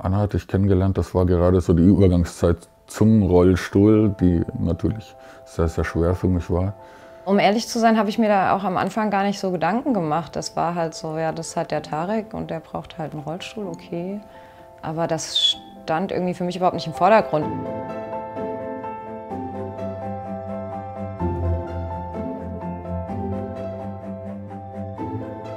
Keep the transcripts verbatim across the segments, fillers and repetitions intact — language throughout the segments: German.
Anna hatte ich kennengelernt, das war gerade so die Übergangszeit zum Rollstuhl, die natürlich sehr, sehr schwer für mich war. Um ehrlich zu sein, habe ich mir da auch am Anfang gar nicht so Gedanken gemacht. Das war halt so, ja, das hat der Tarek und der braucht halt einen Rollstuhl, okay. Aber das stand irgendwie für mich überhaupt nicht im Vordergrund.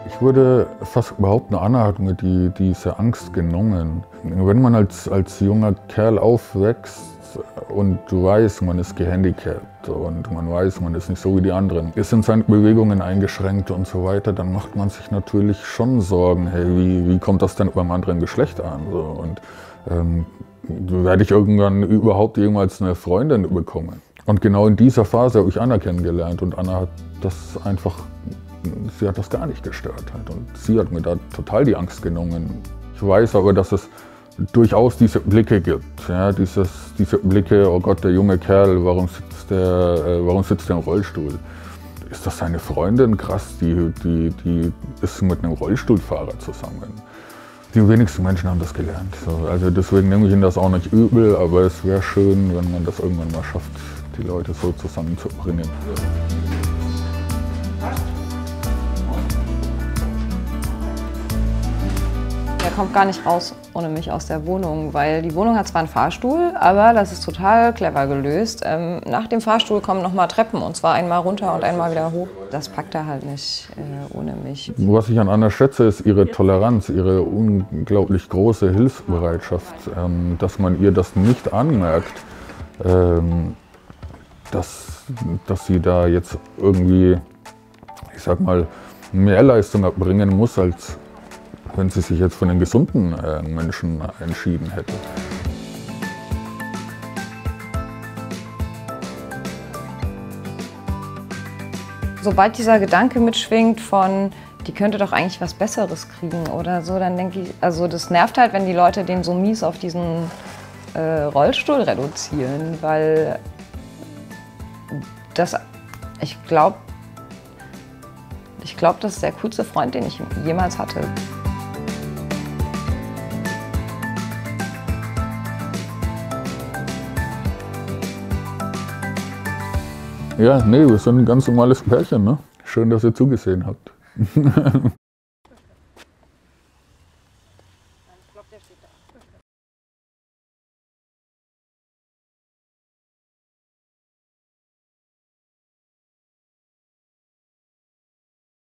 Ich würde fast überhaupt eine Anna hat mir die, diese Angst genommen. Wenn man als, als junger Kerl aufwächst und du weißt, man ist gehandicapt und man weiß, man ist nicht so wie die anderen, ist in seinen Bewegungen eingeschränkt und so weiter, dann macht man sich natürlich schon Sorgen, hey, wie, wie kommt das denn beim anderen Geschlecht an? So, und ähm, werde ich irgendwann überhaupt jemals eine Freundin bekommen? Und genau in dieser Phase habe ich Anna kennengelernt und Anna hat das einfach, sie hat das gar nicht gestört halt. Und sie hat mir da total die Angst genommen. Ich weiß aber, dass es durchaus diese Blicke gibt. Ja, dieses, diese Blicke, oh Gott, der junge Kerl, warum sitzt der, äh, warum sitzt der im Rollstuhl? Ist das seine Freundin? Krass, die, die, die ist mit einem Rollstuhlfahrer zusammen. Die wenigsten Menschen haben das gelernt. So, also deswegen nehme ich Ihnen das auch nicht übel, aber es wäre schön, wenn man das irgendwann mal schafft, die Leute so zusammenzubringen. Er kommt gar nicht raus ohne mich aus der Wohnung, weil die Wohnung hat zwar einen Fahrstuhl, aber das ist total clever gelöst. Ähm, nach dem Fahrstuhl kommen nochmal Treppen, und zwar einmal runter und einmal wieder hoch. Das packt er halt nicht äh, ohne mich. Was ich an Anna schätze, ist ihre Toleranz, ihre unglaublich große Hilfsbereitschaft, ähm, dass man ihr das nicht anmerkt, ähm, dass, dass sie da jetzt irgendwie, ich sag mal, mehr Leistung erbringen muss, als wenn sie sich jetzt von den gesunden äh, Menschen entschieden hätten. Sobald dieser Gedanke mitschwingt von, die könnte doch eigentlich was Besseres kriegen oder so, dann denke ich, also das nervt halt, wenn die Leute den so mies auf diesen äh, Rollstuhl reduzieren, weil das, ich glaube, ich glaube, das ist der coolste Freund, den ich jemals hatte. Ja, nee, wir sind ein ganz normales Pärchen, ne? Schön, dass ihr zugesehen habt.